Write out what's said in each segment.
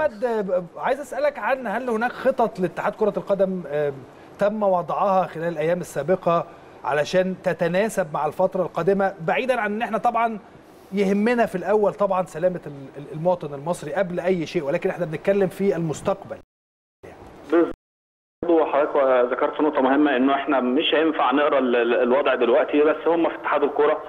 احمد، عايز اسالك عن هل هناك خطط لاتحاد كرة القدم تم وضعها خلال الايام السابقة علشان تتناسب مع الفترة القادمة، بعيدا عن ان احنا طبعا يهمنا في الاول طبعا سلامة المواطن المصري قبل اي شيء، ولكن احنا بنتكلم في المستقبل. حضرتك ذكرت نقطة مهمة، انه احنا مش هينفع نقرا الوضع دلوقتي، بس هم في اتحاد الكرة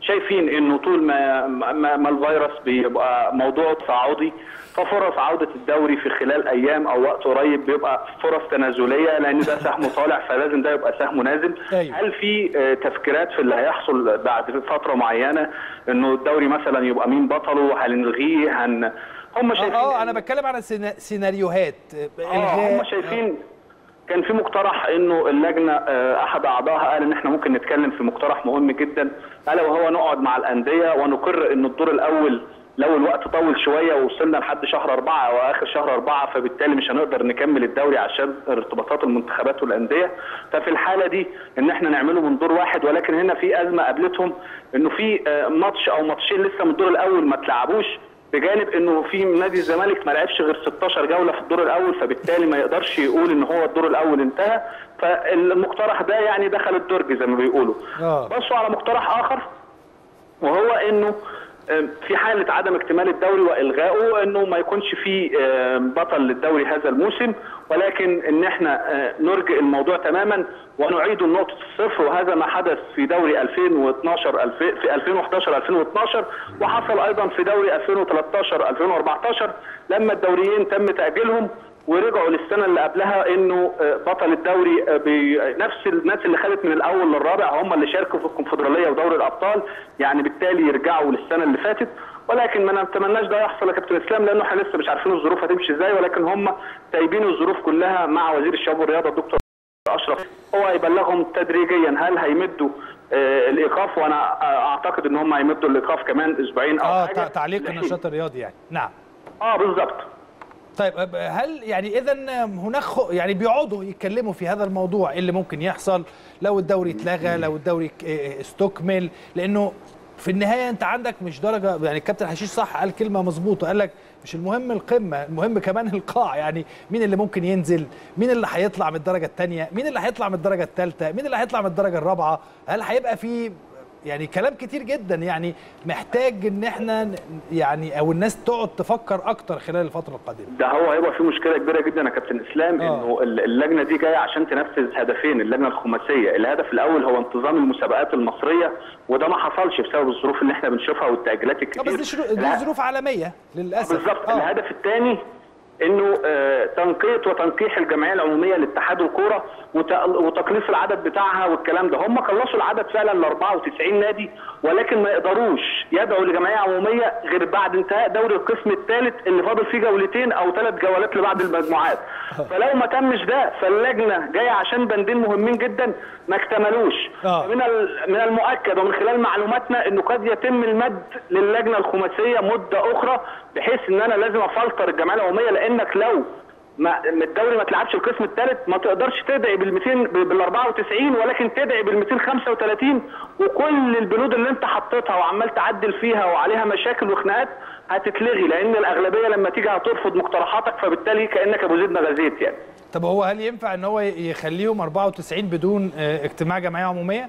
شايفين انه طول ما الفيروس بيبقى موضوع تصاعدي، ففرص عودة الدوري في خلال ايام او وقت قريب بيبقى فرص تنازلية، لان ده سهم طالع فلازم ده يبقى سهم نازل. هل في تفكيرات في اللي هيحصل بعد فترة معينة، انه الدوري مثلا يبقى مين بطله، هنلغيه، هم شايفين انا بتكلم على سيناريوهات هم شايفين. كان في مقترح انه اللجنه احد اعضائها قال ان احنا ممكن نتكلم في مقترح مهم جدا، الا وهو نقعد مع الانديه ونقر ان الدور الاول لو الوقت طول شويه ووصلنا لحد شهر 4 او اخر شهر 4 فبالتالي مش هنقدر نكمل الدوري عشان ارتباطات المنتخبات والانديه، ففي الحاله دي ان احنا نعمله من دور واحد. ولكن هنا في ازمه قابلتهم، انه في ماتش او ماتشين لسه من الدور الاول ما اتلعبوش، بجانب انه في نادي الزمالك ما لعبش غير 16 جوله في الدور الاول، فبالتالي ما يقدرش يقول ان هو الدور الاول انتهى، فالمقترح ده يعني دخل الدرج زي ما بيقولوا. بصوا على مقترح اخر، وهو انه في حاله عدم اكتمال الدوري والغائه انه ما يكونش في بطل للدوري هذا الموسم، ولكن ان احنا نرجع الموضوع تماما ونعيد نقطه الصفر، وهذا ما حدث في دوري 2012 في 2011 2012 وحصل ايضا في دوري 2013 2014 لما الدوريين تم تاجيلهم ورجعوا للسنه اللي قبلها، انه بطل الدوري بنفس الناس اللي خدت من الاول للرابع هم اللي شاركوا في الكونفدراليه ودوري الابطال، يعني بالتالي يرجعوا للسنه اللي فاتت. ولكن ما نتمناش ده يحصل يا كابتن اسلام، لانه احنا لسه مش عارفين الظروف هتمشي ازاي، ولكن هم تايبين الظروف كلها مع وزير الشباب والرياضه الدكتور اشرف، هو هيبلغهم تدريجيا هل هيمدوا الايقاف، وانا اعتقد ان هم هيمدوا الايقاف كمان اسبوعين او حاجه. تعليق النشاط الرياضي يعني. نعم بالظبط. طيب هل يعني اذا هناك يعني بيقعدوا يتكلموا في هذا الموضوع اللي ممكن يحصل لو الدوري اتلغى، لو الدوري استكمل، لانه في النهايه انت عندك مش درجه، يعني الكابتن حشيش صح قال كلمه مظبوطه، قال لك مش المهم القمه، المهم كمان القاع، يعني مين اللي ممكن ينزل، مين اللي هيطلع من الدرجه الثانيه، مين اللي هيطلع من الدرجه الثالثه، مين اللي هيطلع من الدرجه الرابعه، هل هيبقى في يعني كلام كتير جدا، يعني محتاج ان احنا يعني او الناس تقعد تفكر اكتر خلال الفتره القادمه. ده هو هيبقى في مشكله كبيره جدا يا كابتن اسلام، انه اللجنه دي جايه عشان تنفذ هدفين، اللجنه الخماسيه، الهدف الاول هو انتظام المسابقات المصريه، وده ما حصلش بسبب الظروف اللي احنا بنشوفها والتاجيلات الكتير، بس دي ظروف عالميه للاسف. بالظبط. الهدف الثاني انه تنقية وتنقيح الجمعيه العموميه لاتحاد الكوره وتقليص العدد بتاعها والكلام ده. هم قلصوا العدد فعلا ل 94 نادي، ولكن ما يقدروش يدعوا لجمعيه عموميه غير بعد انتهاء دوري القسم الثالث اللي فاضل فيه جولتين او 3 جولات لبعض المجموعات، فلو ما تمش ده فاللجنه جايه عشان بندين مهمين جدا ما اكتملوش. من المؤكد ومن خلال معلوماتنا انه قد يتم المد للجنه الخماسيه مده اخرى، بحيث ان انا لازم افلتر الجمعيه العموميه، لانك لو الدوري ما تلعبش القسم الثالث ما تقدرش تدعي بال 94، ولكن تدعي بال 235، وكل البنود اللي انت حطيتها وعمال تعدل فيها وعليها مشاكل وخناقات هتتلغي، لان الاغلبيه لما تيجي هترفض مقترحاتك، فبالتالي كانك ابو زيد ما غزيت يعني. طب هو هل ينفع ان هو يخليهم 94 بدون اجتماع جمعيه عموميه؟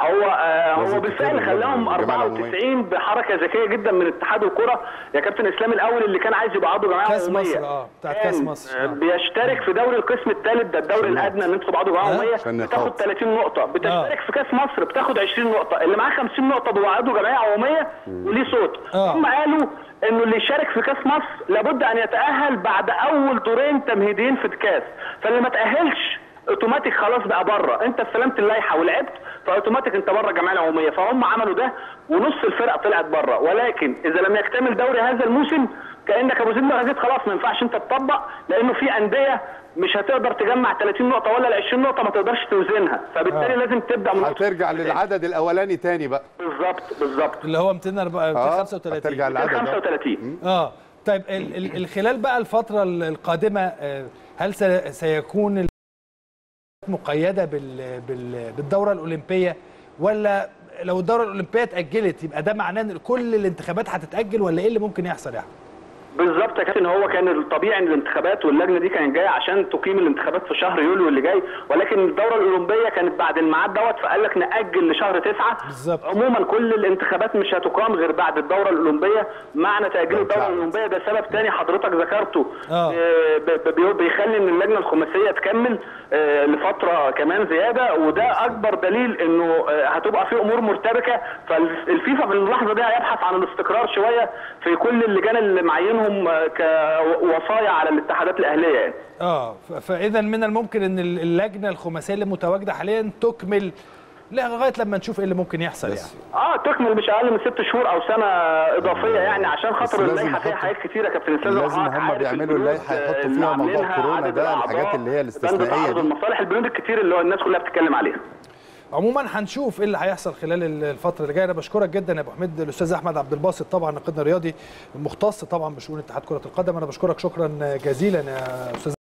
هو بالفعل خلاهم 94 بحركه ذكيه جدا من اتحاد الكره يا كابتن اسلام. الاول اللي كان عايز يبقى عضو جمعيه عموميه كاس مصر، بتاع كاس مصر، بيشترك في دوري القسم الثالث، ده الدوري الادنى ان انت تبقى عضو جمعيه عموميه بتاخد 30 نقطه، بتشترك في كاس مصر بتاخد 20 نقطه، اللي معاه 50 نقطه بيبقى عضو جمعيه عموميه وليه صوت. هم قالوا انه اللي يشارك في كاس مصر لابد ان يتاهل بعد اول دورين تمهيديين في الكاس، فاللي ما تاهلش اوتوماتيك خلاص بقى بره، انت استلمت اللائحه ولعبت فاوتوماتيك انت بره الجمعيه العموميه، فهم عملوا ده ونص الفرقه طلعت بره. ولكن اذا لم يكتمل دوري هذا الموسم كانك ابو زيد ما غزيت، خلاص ما ينفعش انت تطبق، لانه في انديه مش هتقدر تجمع 30 نقطه ولا ال 20 نقطه ما تقدرش توزنها، فبالتالي لازم تبدا من هترجع للعدد الاولاني تاني بقى. بالظبط اللي هو 235 هترجع للعدد 235. طيب خلال بقى الفتره القادمه هل سيكون مقيدة بالدورة الأولمبية، ولا لو الدورة الأولمبية اتأجلت يبقى ده معناه ان كل الانتخابات هتتأجل، ولا ايه اللي ممكن يحصل يعني؟ بالظبط يا كابتن. هو كان الطبيعي ان الانتخابات واللجنه دي كانت جايه عشان تقيم الانتخابات في شهر يوليو اللي جاي، ولكن الدوره الاولمبيه كانت بعد الميعاد دوت، فقال لك ناجل لشهر 9. بالزبط. عموما كل الانتخابات مش هتقام غير بعد الدوره الاولمبيه. معنى تاجيل الدوره الاولمبيه ده سبب ثاني حضرتك ذكرته، بيخلي ان اللجنه الخماسيه تكمل لفتره كمان زياده، وده اكبر دليل انه هتبقى في امور مرتبكه. فالفيفا في اللحظه دي هيبحث عن الاستقرار شويه في كل اللجان اللي معينهم كوصايا على الاتحادات الاهليه يعني. فاذا من الممكن ان اللجنه الخماسيه اللي متواجده حاليا تكمل لغايه لما نشوف ايه اللي ممكن يحصل يعني. تكمل مش اقل من 6 شهور او سنه اضافيه يعني، عشان خاطر اللائحه فيها حاجات كتيره يا كابتن. لازم هم بيعملوا اللائحه يحطوا فيها موضوع كورونا ده، الحاجات اللي هي الاستثنائيه دي، المصالح البنود الكتير اللي هو الناس كلها بتتكلم عليها. عموما هنشوف ايه اللي هيحصل خلال الفتره اللي جايه. انا بشكرك جدا يا ابو حميد، الاستاذ احمد عبد الباسط طبعا ناقدنا الرياضي المختص طبعا بشؤون اتحاد كره القدم. انا بشكرك شكرا جزيلا يا استاذ.